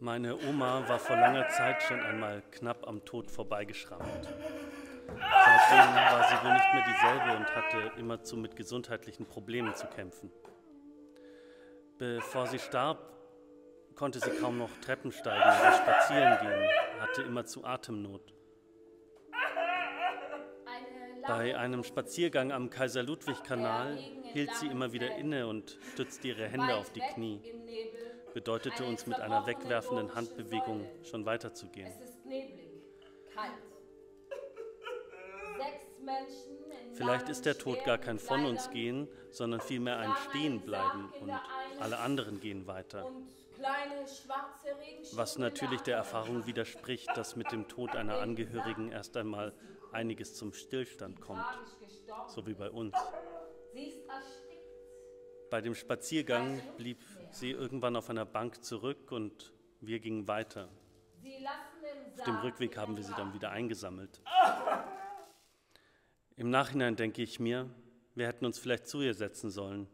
Meine Oma war vor langer Zeit schon einmal knapp am Tod vorbeigeschrammt. Seitdem war sie wohl nicht mehr dieselbe und hatte immerzu mit gesundheitlichen Problemen zu kämpfen. Bevor sie starb, konnte sie kaum noch Treppen steigen oder spazieren gehen, hatte immerzu Atemnot. Bei einem Spaziergang am Kaiser-Ludwig-Kanal hielt sie immer wieder inne und stützte ihre Hände auf die Knie. Bedeutete uns mit einer wegwerfenden Handbewegung schon weiterzugehen. Vielleicht ist der Tod gar kein von uns gehen, sondern vielmehr ein Stehenbleiben und alle anderen gehen weiter. Was natürlich der Erfahrung widerspricht, dass mit dem Tod einer Angehörigen erst einmal einiges zum Stillstand kommt, so wie bei uns. Bei dem Spaziergang blieb sie irgendwann auf einer Bank zurück und wir gingen weiter. Auf dem Rückweg haben wir sie dann wieder eingesammelt. Im Nachhinein denke ich mir, wir hätten uns vielleicht zu ihr setzen sollen.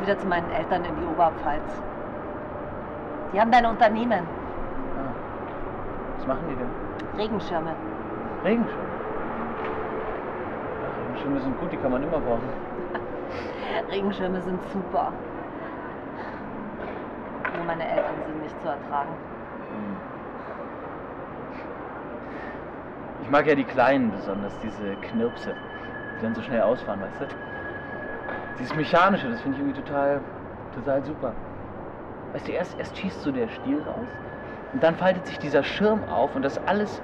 Wieder zu meinen Eltern in die Oberpfalz. Die haben dein Unternehmen. Ah. Was machen die denn? Regenschirme. Regenschirme? Ach, Regenschirme sind gut, die kann man immer brauchen. Regenschirme sind super. Nur meine Eltern sind nicht zu ertragen. Ich mag ja die Kleinen besonders, diese Knirpse, die dann so schnell ausfahren, weißt du? Dieses Mechanische, das finde ich irgendwie total super. Weißt du, erst schießt so der Stiel raus und dann faltet sich dieser Schirm auf und das alles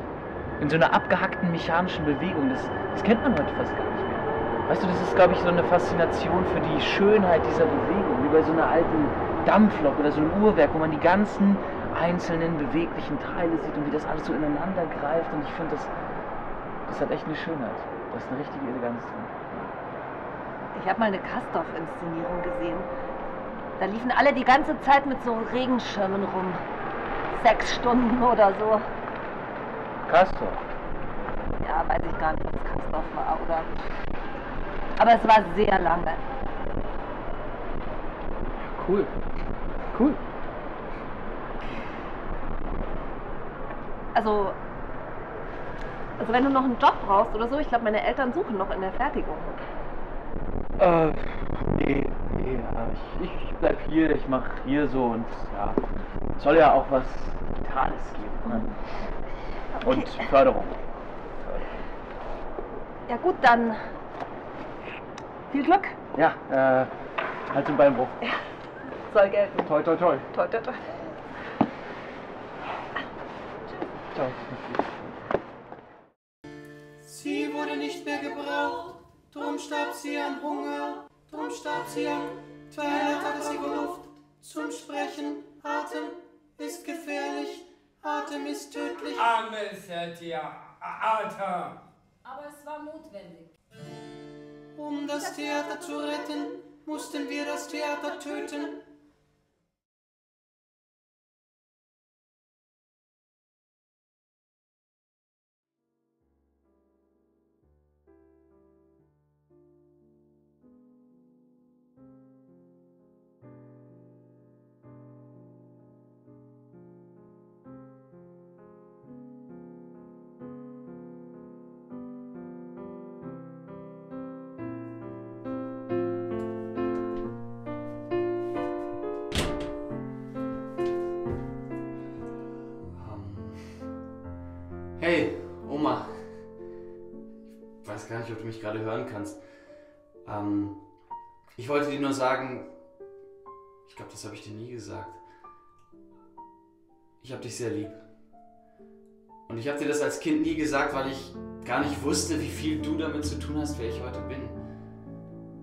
in so einer abgehackten mechanischen Bewegung, das kennt man heute fast gar nicht mehr. Weißt du, das ist, glaube ich, so eine Faszination für die Schönheit dieser Bewegung, wie bei so einer alten Dampflok oder so einem Uhrwerk, wo man die ganzen einzelnen beweglichen Teile sieht und wie das alles so ineinander greift. Und ich finde, das hat echt eine Schönheit. Da ist eine richtige Eleganz drin. Ich habe mal eine Kastorf-Inszenierung gesehen. Da liefen alle die ganze Zeit mit so Regenschirmen rum. 6 Stunden oder so. Kastorf? Ja, weiß ich gar nicht, ob es Kastorf war, oder? Aber es war sehr lange. Cool. Cool. Also wenn du noch einen Job brauchst oder so, ich glaube, meine Eltern suchen noch in der Fertigung. Nee, ja, ich bleib hier, ich mach hier so und ja, soll ja auch was Vitales geben. Ne? Okay. Und Förderung. Ja gut, dann viel Glück. Ja, halt zum Beinbruch. Ja, soll gelten. Toi, toi, toi. Toi, toi, toi. Sie wurde nicht mehr gebraucht, drum starb sie an Hunger, drum starb sie an Verhält hatte sie Luft zum Sprechen. Atem ist gefährlich, Atem ist tödlich. Armes Tier, Atem. Aber es war notwendig. Um das Theater zu retten, mussten wir das Theater töten. Hey, Oma. Ich weiß gar nicht, ob du mich gerade hören kannst. Ich wollte dir nur sagen, ich glaube, das habe ich dir nie gesagt. Ich habe dich sehr lieb. Und ich habe dir das als Kind nie gesagt, weil ich gar nicht wusste, wie viel du damit zu tun hast, wer ich heute bin.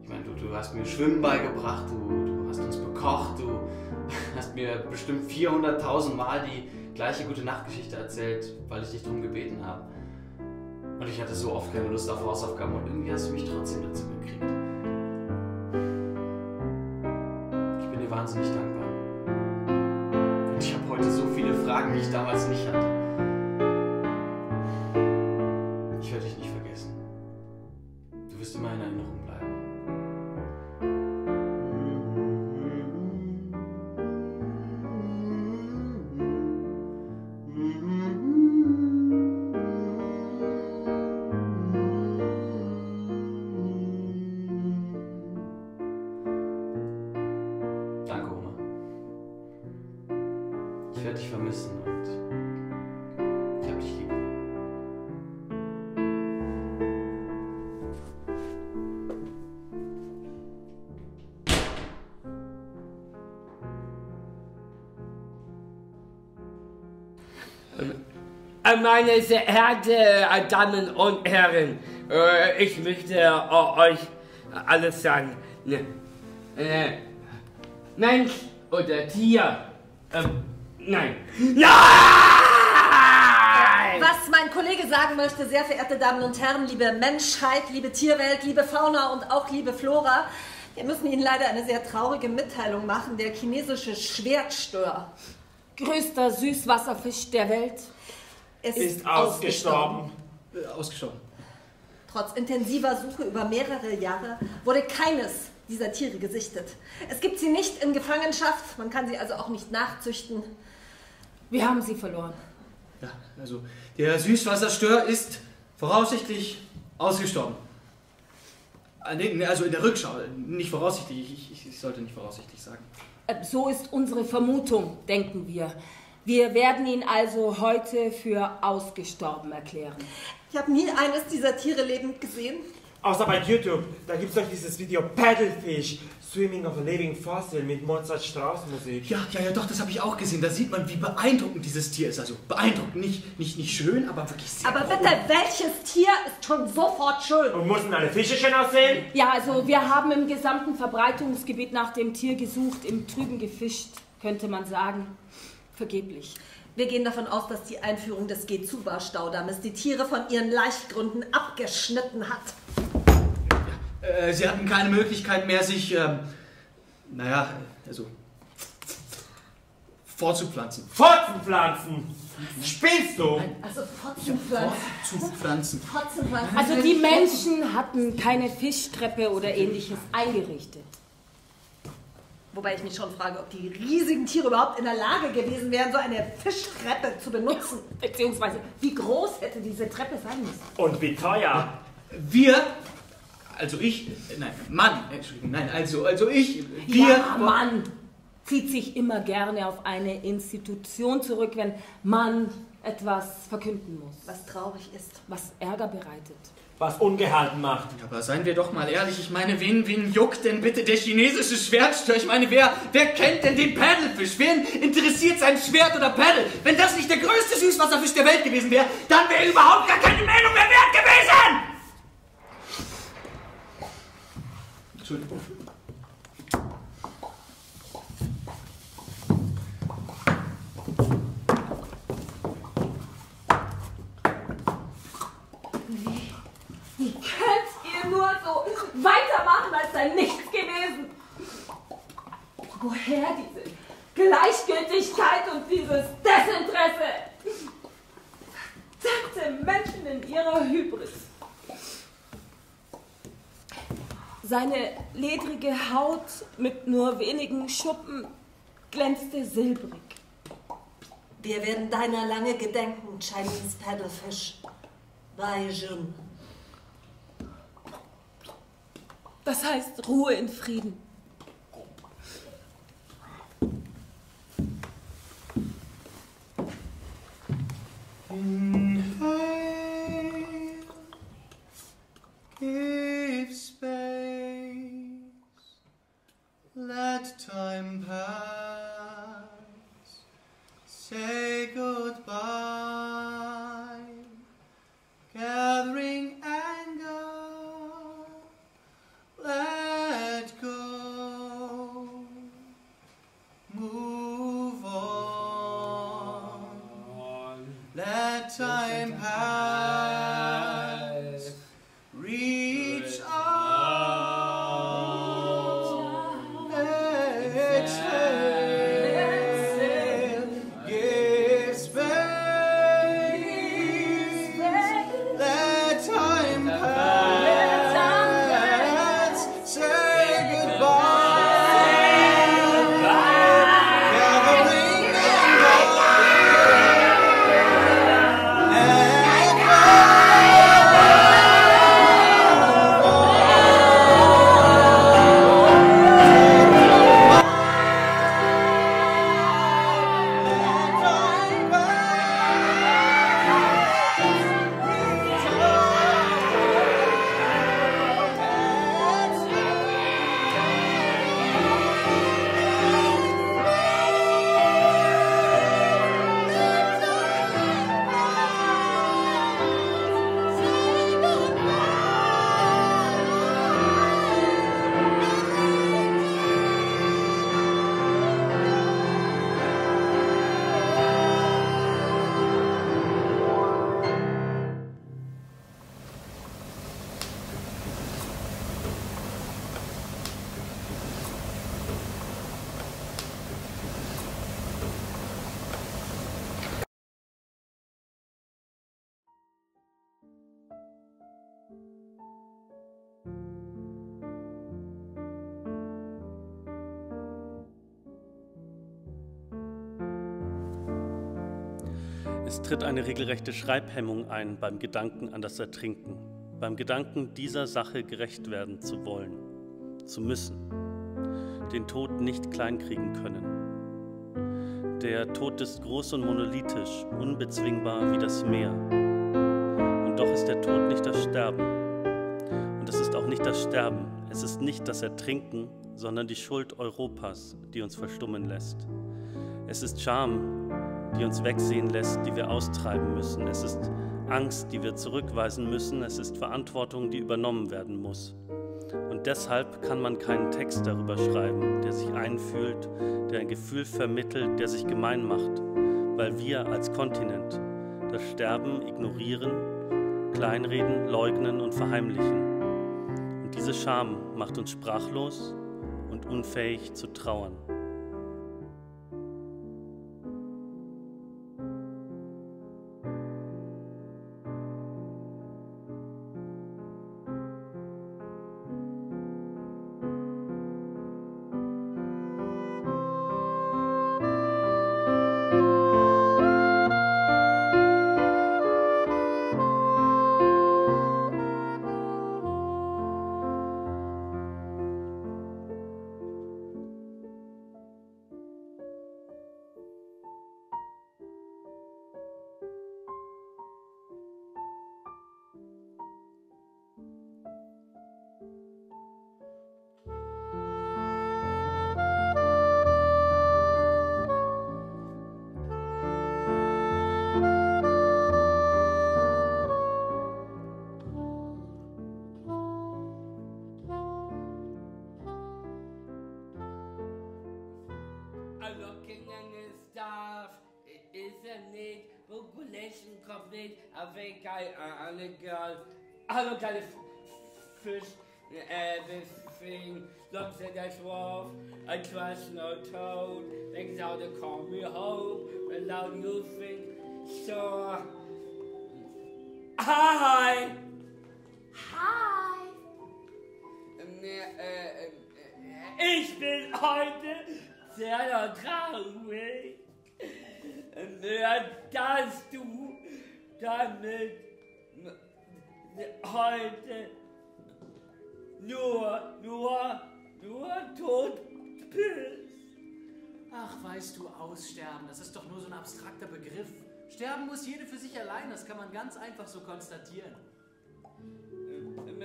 Ich meine, du hast mir Schwimmen beigebracht, du hast uns bekocht, du hast mir bestimmt 400.000 Mal die gleiche Gute-Nacht-Geschichte erzählt, weil ich dich darum gebeten habe. Und ich hatte so oft keine Lust auf Hausaufgaben und irgendwie hast du mich trotzdem dazu gekriegt. Ich bin dir wahnsinnig dankbar. Und ich habe heute so viele Fragen, die ich damals nicht hatte. Ich werde dich nicht vergessen. Du wirst immer in Erinnerung bleiben. Ich werde dich vermissen und ich habe dich lieb. Meine sehr verehrten Damen und Herren, ich möchte euch alles sagen. Mensch oder Tier? Nein. Nein! Was mein Kollege sagen möchte, sehr verehrte Damen und Herren, liebe Menschheit, liebe Tierwelt, liebe Fauna und auch liebe Flora, wir müssen Ihnen leider eine sehr traurige Mitteilung machen. Der chinesische Schwertstör, größter Süßwasserfisch der Welt, ist ausgestorben. Trotz intensiver Suche über mehrere Jahre wurde keines dieser Tiere gesichtet. Es gibt sie nicht in Gefangenschaft, man kann sie also auch nicht nachzüchten. Wir haben sie verloren. Ja, also der Süßwasserstör ist voraussichtlich ausgestorben. Also in der Rückschau, nicht voraussichtlich, ich sollte nicht voraussichtlich sagen. So ist unsere Vermutung, denken wir. Wir werden ihn also heute für ausgestorben erklären. Ich habe nie eines dieser Tiere lebend gesehen. Außer bei YouTube, da gibt es doch dieses Video Paddlefish, Swimming of a Living Fossil mit Mozart Strauss Musik. Ja, doch, das habe ich auch gesehen. Da sieht man, wie beeindruckend dieses Tier ist. Also beeindruckend, nicht schön, aber wirklich sehr Aber groß. Bitte, welches Tier ist schon sofort schön? Und mussten alle Fische schön aussehen? Ja, also wir haben im gesamten Verbreitungsgebiet nach dem Tier gesucht, im Trüben gefischt, könnte man sagen. Vergeblich. Wir gehen davon aus, dass die Einführung des Gezuwa-Staudammes die Tiere von ihren Laichgründen abgeschnitten hat. Sie hatten keine Möglichkeit mehr, sich, vorzupflanzen. Fortzupflanzen? Spinnst du? Also fortzupflanzen. Also die Menschen hatten keine Fischtreppe oder Ähnliches eingerichtet. Wobei ich mich schon frage, ob die riesigen Tiere überhaupt in der Lage gewesen wären, so eine Fischtreppe zu benutzen. Beziehungsweise, wie groß hätte diese Treppe sein müssen? Und wie teuer? Mann, wir zieht sich immer gerne auf eine Institution zurück, wenn man etwas verkünden muss. Was traurig ist. Was Ärger bereitet. Was ungehalten macht. Aber seien wir doch mal ehrlich, ich meine, wen juckt denn bitte der chinesische Schwertstör? Ich meine, wer kennt denn den Paddlefisch? Wen interessiert sein Schwert oder Paddle? Wenn das nicht der größte Süßwasserfisch der Welt gewesen wäre, dann wäre überhaupt gar keine Meldung mehr wert gewesen! Entschuldigung. Wie könnt ihr nur so weitermachen, als sei nichts gewesen? Woher diese Gleichgültigkeit und dieses Desinteresse? Verdammte Menschen in ihrer Hybris. Seine ledrige Haut mit nur wenigen Schuppen glänzte silbrig. Wir werden deiner lange gedenken, Chinese Paddlefish. Bei Jun. Das heißt Ruhe in Frieden. In faith, give space, let time pass, say goodbye, gathering let go, move on, let time pass, reach out, exhale, give space, let time pass. Es tritt eine regelrechte Schreibhemmung ein beim Gedanken an das Ertrinken, beim Gedanken, dieser Sache gerecht werden zu wollen, zu müssen, den Tod nicht kleinkriegen können. Der Tod ist groß und monolithisch, unbezwingbar wie das Meer. Und doch ist der Tod nicht das Sterben. Und es ist auch nicht das Sterben, es ist nicht das Ertrinken, sondern die Schuld Europas, die uns verstummen lässt. Es ist Scham, die uns wegsehen lässt, die wir austreiben müssen. Es ist Angst, die wir zurückweisen müssen. Es ist Verantwortung, die übernommen werden muss. Und deshalb kann man keinen Text darüber schreiben, der sich einfühlt, der ein Gefühl vermittelt, der sich gemein macht, weil wir als Kontinent das Sterben ignorieren, kleinreden, leugnen und verheimlichen. Und diese Scham macht uns sprachlos und unfähig zu trauern. nicht, Regulation kommt nicht, Abwägkeit, alle kleine Fisch, everything, looks at that wolf, I trust no toad, things out to call me hope, without you think, so, hi! Hi! Ich bin heute sehr traurig, dass du damit heute nur tot bist. Ach, weißt du, Aussterben, das ist doch nur so ein abstrakter Begriff. Sterben muss jede für sich allein, das kann man ganz einfach so konstatieren.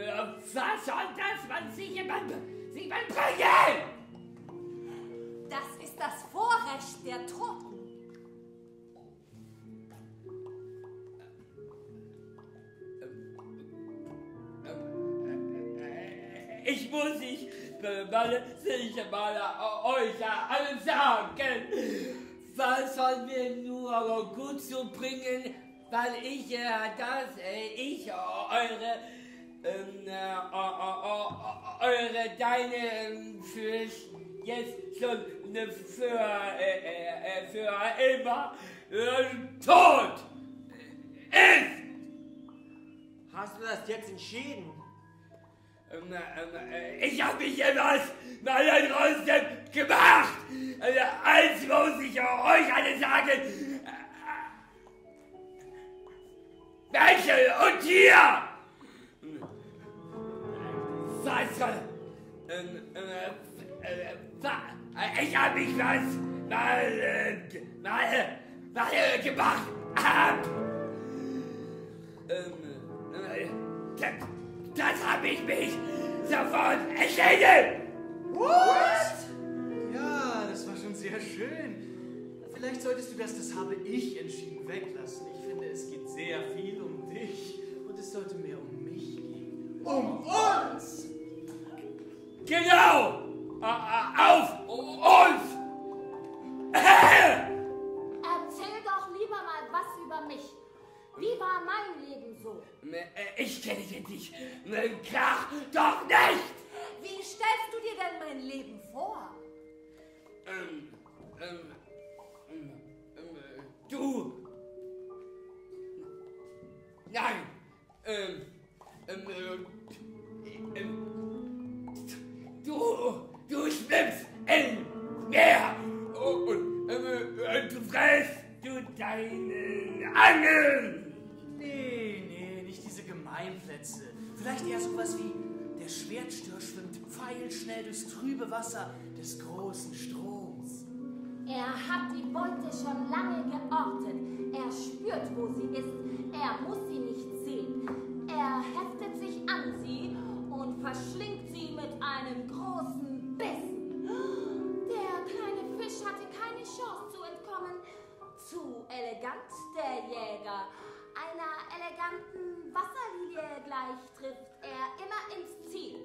Was soll das, man sich jemand bringen? Das ist das Vorrecht der Toten. Ich muss nicht sicher mal euch allen sagen, was soll mir nur gut zu bringen, weil ich deine Fisch jetzt schon für immer tot ist. Hast du das jetzt entschieden? Ich habe mich etwas mal trotzdem gemacht. Eins muss ich euch alle sagen. Menschen und Tier! Ich habe mich was mal gemacht. Das habe ich mich sofort entschieden! What? Ja, das war schon sehr schön. Vielleicht solltest du das habe ich entschieden, weglassen. Ich finde, es geht sehr viel um dich. Und es sollte mehr um mich gehen. Um uns! Genau! Auf uns! Erzähl doch lieber mal was über mich. Wie war mein Leben so? Ich kenne dich nicht. Krach doch nicht! Wie stellst du dir denn mein Leben vor? Du... Nein! Du schwimmst im Meer! Und du fräst du deinen Angeln! Nee, nicht diese Gemeinplätze. Vielleicht eher sowas wie, der Schwertstör schwimmt pfeilschnell durchs trübe Wasser des großen Stroms. Er hat die Beute schon lange geortet. Er spürt, wo sie ist. Er muss sie nicht sehen. Er heftet sich an sie und verschlingt sie mit einem großen Bissen. Der kleine Fisch hatte keine Chance zu entkommen. Zu elegant, der Jäger. Einer eleganten Wasserlilie gleich trifft er immer ins Ziel,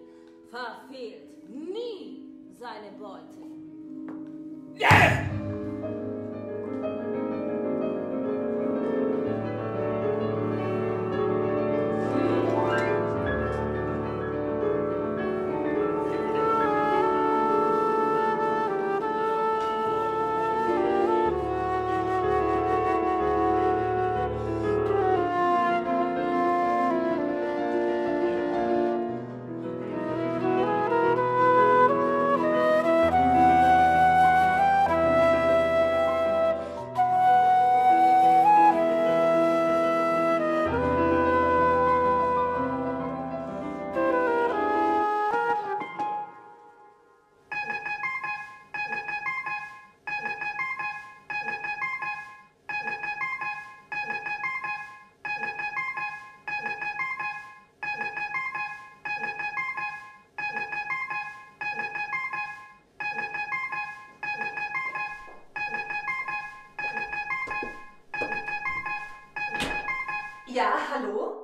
verfehlt nie seine Beute. Yeah! Ja, hallo?